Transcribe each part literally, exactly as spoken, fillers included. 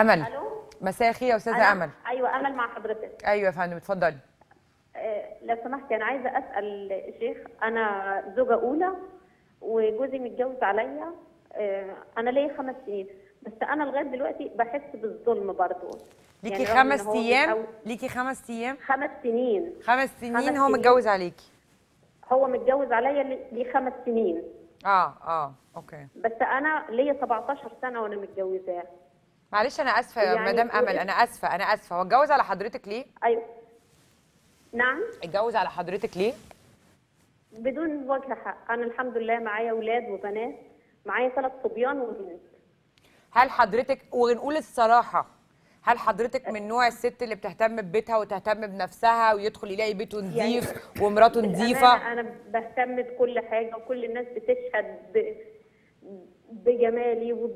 امل. الو مساء الخير يا استاذه امل. ايوه امل مع حضرتك. ايوه يا فندم اتفضلي. لو سمحتي انا عايزه اسال الشيخ، انا زوجه اولى وجوزي متجوز عليا، انا ليا خمس سنين بس انا لغايه دلوقتي بحس بالظلم برضه. ليكي يعني خمس ايام ليكي خمس ايام خمس سنين خمس سنين هو متجوز عليكي؟ هو متجوز عليا ليه خمس سنين. اه اه اوكي. بس انا ليا سبعتاشر سنه وانا متجوزاه. معلش انا اسفه يا يعني مدام امل، انا اسفه انا اسفه هو اتجوز على حضرتك ليه؟ ايوه نعم. اتجوز على حضرتك ليه؟ بدون وجه حق. انا الحمد لله معايا اولاد وبنات، معايا ثلاث صبيان وبنت. هل حضرتك، ونقول الصراحه، هل حضرتك من نوع الست اللي بتهتم ببيتها وتهتم بنفسها ويدخل يلاقي بيته نظيف يعني ومراته نظيفه؟ انا بهتم بكل حاجه وكل الناس بتشهد ب... بجمالي وب...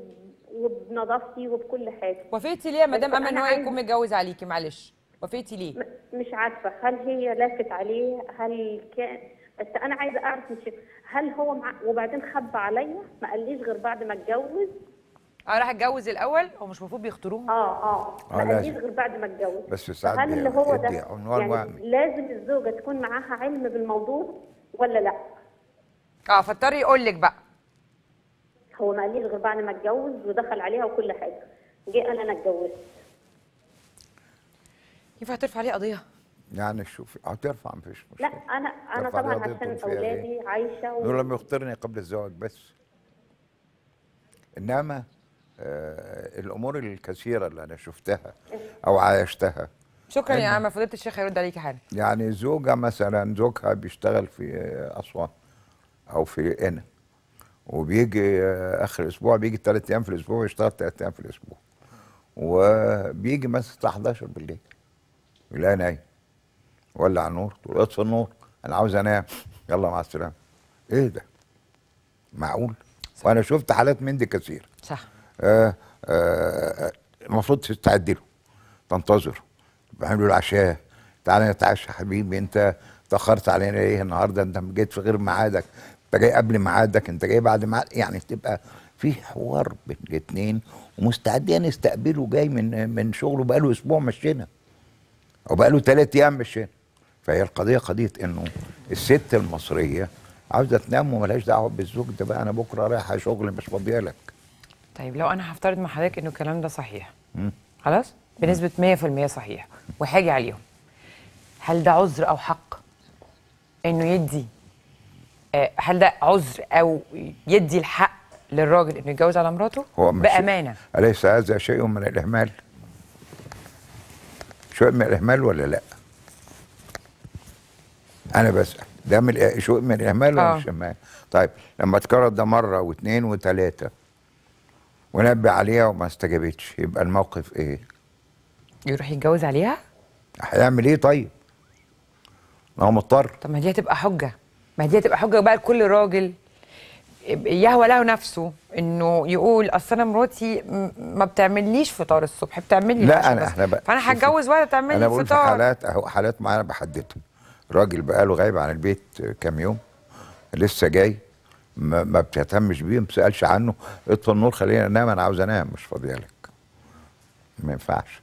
وبنظافتي وبكل حاجه. وافقتي ليه يا مدام امل ان هو يكون متجوز عليكي؟ معلش وافقتي ليه؟ مش عارفه هل هي لافت عليه هل كان، بس انا عايزه اعرف من الشيخ هل هو مع... وبعدين خبى عليا ما قاليش غير بعد ما اتجوز. اه راح اتجوز الاول، هو مش المفروض بيختاروه؟ اه اه ما قاليش غير بعد ما اتجوز. بس ساعات هل اللي هو ده يعني لازم الزوجه تكون معاها علم بالموضوع ولا لا؟ اه فاضطر يقول لك بقى. هو ما قاليش غير بعد ما اتجوز ودخل عليها وكل حاجه، جه قال انا اتجوزت. ينفع ترفع عليه قضيه؟ يعني شوفي هترفع مفيش مشكله. لا انا انا طبعا عشان اولادي عايشه و... لم يخطرني قبل الزواج بس. انما آه الامور الكثيره اللي انا شفتها او عايشتها. شكرا يا عم. فضيله الشيخ هيرد عليكي حالا. يعني زوجه مثلا زوجها بيشتغل في اسوان او في قنا، وبيجي اخر اسبوع، بيجي ثلاث ايام في الاسبوع ويشتغل ثلاث ايام في الاسبوع، وبيجي مثلا الساعه حداشر بالليل يلاقي نايم. ولع النور، تقول اطفي النور، انا عاوز انام، يلا مع السلامه. ايه ده؟ معقول؟ صح. وانا شفت حالات من دي كثير. صح. آه آه المفروض تستعد له، تنتظر، بعملوا العشاء، تعالى نتعشى حبيبي، انت اتاخرت علينا ليه النهارده؟ انت جيت في غير ميعادك، انت جاي قبل ميعادك، انت جاي بعد ميعاد، يعني تبقى في حوار بين الاثنين ومستعدين يستقبله. جاي من من شغله بقاله اسبوع مش هنا، او بقاله ثلاث ايام مش هنا. فهي القضيه قضيه انه الست المصريه عاوزه تنام ومالهاش دعوه بالزوج ده بقى، انا بكره رايحه شغل مش فاضيه لك. طيب لو انا هفترض مع حضرتك انه الكلام ده صحيح، مم. خلاص بنسبه مية في المية صحيح وحاجه عليهم، هل ده عذر او حق انه يدي آه هل ده عذر او يدي الحق للراجل انه يتجوز على مراته بامانه؟ اليس هذا شيء من الاهمال؟ شيء من الاهمال ولا لا؟ انا بسال ده من شيء من الاهمال ولا مش اهمال؟ طيب لما اتكرر ده مره واثنين وثلاثه ونبه عليها وما استجابتش، يبقى الموقف ايه؟ يروح يتجوز عليها؟ هيعمل ايه طيب؟ ما هو مضطر. طب ما دي هتبقى حجه، ما دي هتبقى حجه بقى لكل راجل يهوى له نفسه انه يقول اصل انا مراتي ما بتعمليش فطار الصبح، بتعمل لي لا انا احنا بقى فانا هتجوز واحده بتعمل لي فطار. انا بقول في حالات اهو، حالات معينه بحددها. راجل بقاله غايب عن البيت كام يوم لسه جاي، ما, ما بتهتمش بيه، ما بتسالش عنه، اطفي النور خلينا انام، انا عاوز انام مش فاضيه لك. ما ينفعش.